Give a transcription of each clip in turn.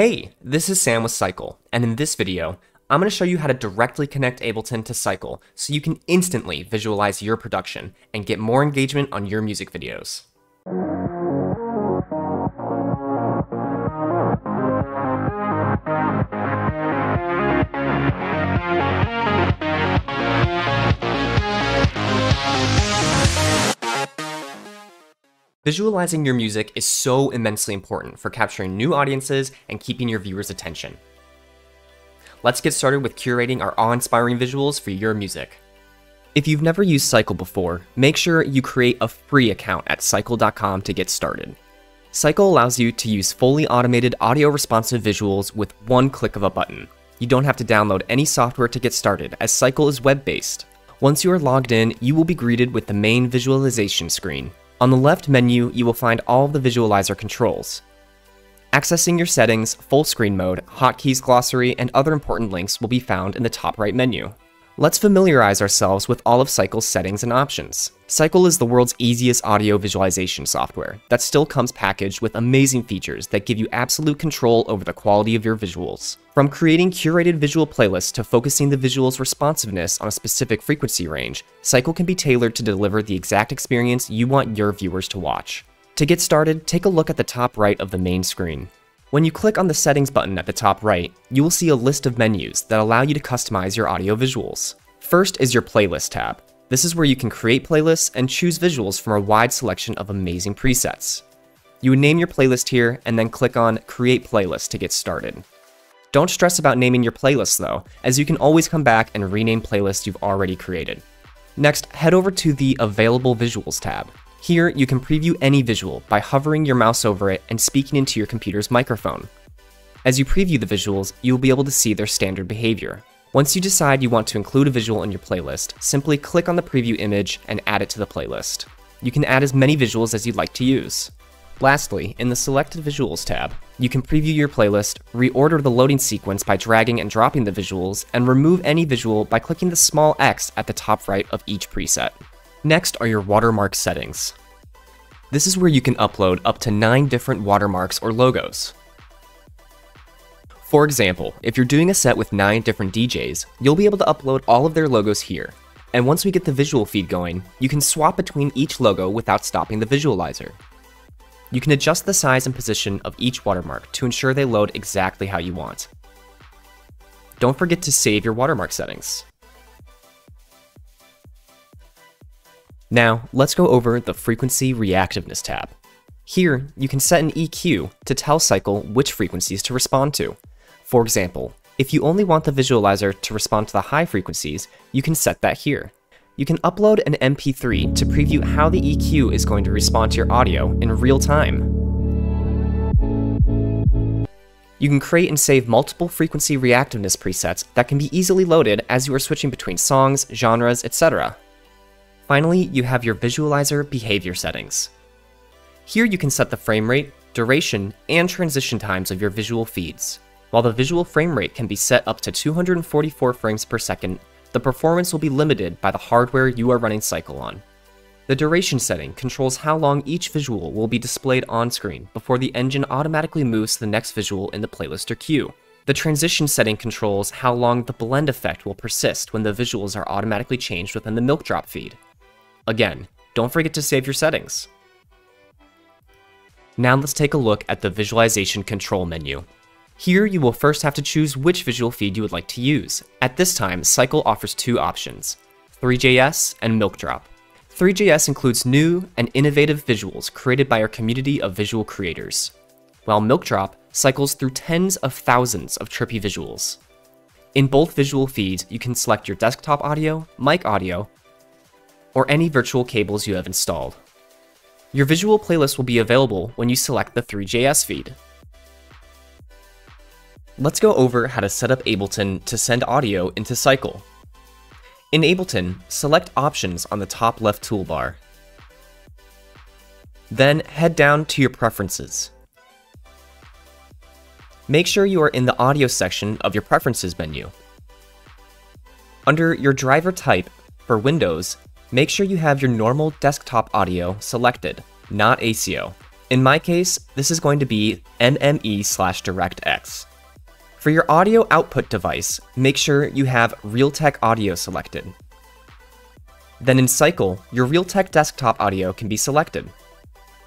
Hey, this is Sam with SYQEL, and in this video, I'm going to show you how to directly connect Ableton to SYQEL so you can instantly visualize your production and get more engagement on your music videos. Visualizing your music is so immensely important for capturing new audiences and keeping your viewers' attention. Let's get started with curating our awe-inspiring visuals for your music. If you've never used SYQEL before, make sure you create a free account at syqel.com to get started. SYQEL allows you to use fully automated audio-responsive visuals with one click of a button. You don't have to download any software to get started, as SYQEL is web-based. Once you are logged in, you will be greeted with the main visualization screen. On the left menu, you will find all the visualizer controls. Accessing your settings, full screen mode, hotkeys glossary, and other important links will be found in the top right menu. Let's familiarize ourselves with all of SYQEL's settings and options. SYQEL is the world's easiest audio visualization software that still comes packaged with amazing features that give you absolute control over the quality of your visuals. From creating curated visual playlists to focusing the visual's responsiveness on a specific frequency range, SYQEL can be tailored to deliver the exact experience you want your viewers to watch. To get started, take a look at the top right of the main screen. When you click on the settings button at the top right, you will see a list of menus that allow you to customize your audio visuals. First is your playlist tab. This is where you can create playlists and choose visuals from a wide selection of amazing presets. You would name your playlist here and then click on Create Playlist to get started. Don't stress about naming your playlist though, as you can always come back and rename playlists you've already created. Next, head over to the Available Visuals tab. Here, you can preview any visual by hovering your mouse over it and speaking into your computer's microphone. As you preview the visuals, you'll be able to see their standard behavior. Once you decide you want to include a visual in your playlist, simply click on the preview image and add it to the playlist. You can add as many visuals as you'd like to use. Lastly, in the Selected Visuals tab, you can preview your playlist, reorder the loading sequence by dragging and dropping the visuals, and remove any visual by clicking the small X at the top right of each preset. Next are your watermark settings. This is where you can upload up to 9 different watermarks or logos. For example, if you're doing a set with 9 different DJs, you'll be able to upload all of their logos here. And once we get the visual feed going, you can swap between each logo without stopping the visualizer. You can adjust the size and position of each watermark to ensure they load exactly how you want. Don't forget to save your watermark settings. Now, let's go over the Frequency Reactiveness tab. Here, you can set an EQ to tell SYQEL which frequencies to respond to. For example, if you only want the visualizer to respond to the high frequencies, you can set that here. You can upload an MP3 to preview how the EQ is going to respond to your audio in real time. You can create and save multiple frequency reactiveness presets that can be easily loaded as you are switching between songs, genres, etc. Finally, you have your visualizer behavior settings. Here you can set the frame rate, duration, and transition times of your visual feeds. While the visual frame rate can be set up to 244 frames per second, the performance will be limited by the hardware you are running SYQEL on. The duration setting controls how long each visual will be displayed on screen before the engine automatically moves to the next visual in the playlist or queue. The transition setting controls how long the blend effect will persist when the visuals are automatically changed within the MilkDrop feed. Again, don't forget to save your settings. Now let's take a look at the Visualization Control menu. Here you will first have to choose which visual feed you would like to use. At this time, SYQEL offers 2 options, three.js and MilkDrop. Three.js includes new and innovative visuals created by our community of visual creators, while MilkDrop cycles through tens of thousands of trippy visuals. In both visual feeds, you can select your desktop audio, mic audio, or any virtual cables you have installed. Your visual playlist will be available when you select the three.js feed. Let's go over how to set up Ableton to send audio into SYQEL. In Ableton, select Options on the top left toolbar. Then head down to your Preferences. Make sure you are in the Audio section of your Preferences menu. Under your driver type for Windows, make sure you have your normal desktop audio selected, not ASIO, In my case, this is going to be MME/DirectX. For your audio output device, make sure you have Realtek Audio selected. Then in SYQEL, your Realtek desktop audio can be selected.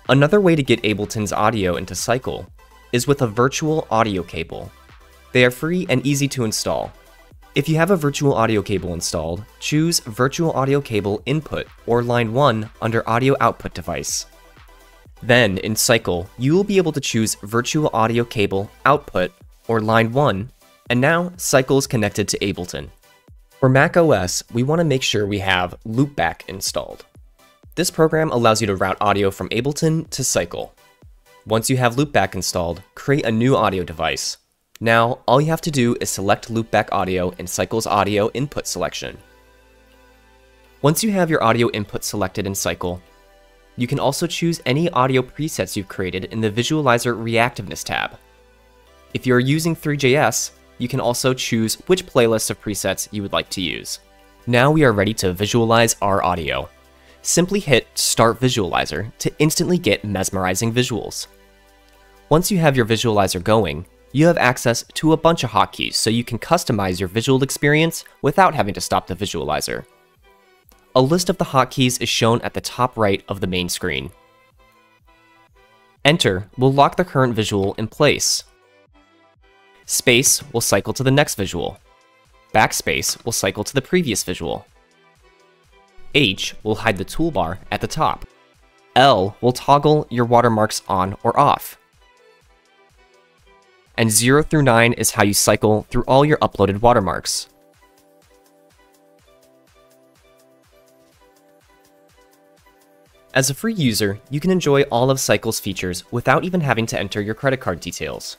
Another way to get Ableton's audio into SYQEL is with a virtual audio cable. They are free and easy to install. If you have a virtual audio cable installed, choose Virtual Audio Cable Input or Line 1 under Audio Output Device. Then in SYQEL, you will be able to choose Virtual Audio Cable Output or Line 1, and now SYQEL is connected to Ableton. For Mac OS, we want to make sure we have Loopback installed. This program allows you to route audio from Ableton to SYQEL. Once you have Loopback installed, create a new audio device. Now, all you have to do is select Loopback Audio in SYQEL's audio input selection. Once you have your audio input selected in SYQEL, you can also choose any audio presets you've created in the Visualizer Reactiveness tab. If you're using three.js, you can also choose which playlists of presets you would like to use. Now we are ready to visualize our audio. Simply hit Start Visualizer to instantly get mesmerizing visuals. Once you have your visualizer going, you have access to a bunch of hotkeys so you can customize your visual experience without having to stop the visualizer. A list of the hotkeys is shown at the top right of the main screen. Enter will lock the current visual in place. Space will SYQEL to the next visual. Backspace will SYQEL to the previous visual. H will hide the toolbar at the top. L will toggle your watermarks on or off. And 0 through 9 is how you SYQEL through all your uploaded watermarks. As a free user, you can enjoy all of SYQEL's features without even having to enter your credit card details.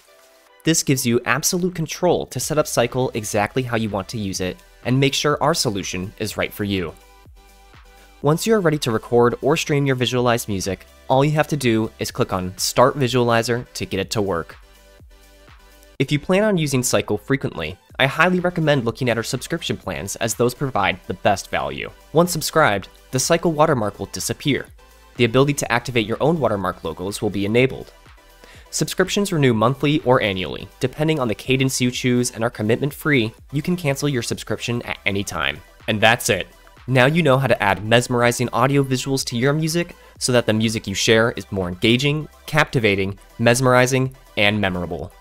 This gives you absolute control to set up SYQEL exactly how you want to use it and make sure our solution is right for you. Once you are ready to record or stream your visualized music, all you have to do is click on Start Visualizer to get it to work. If you plan on using SYQEL frequently, I highly recommend looking at our subscription plans as those provide the best value. Once subscribed, the SYQEL watermark will disappear. The ability to activate your own watermark logos will be enabled. Subscriptions renew monthly or annually. Depending on the cadence you choose and are commitment-free, you can cancel your subscription at any time. And that's it. Now you know how to add mesmerizing audio visuals to your music so that the music you share is more engaging, captivating, mesmerizing, and memorable.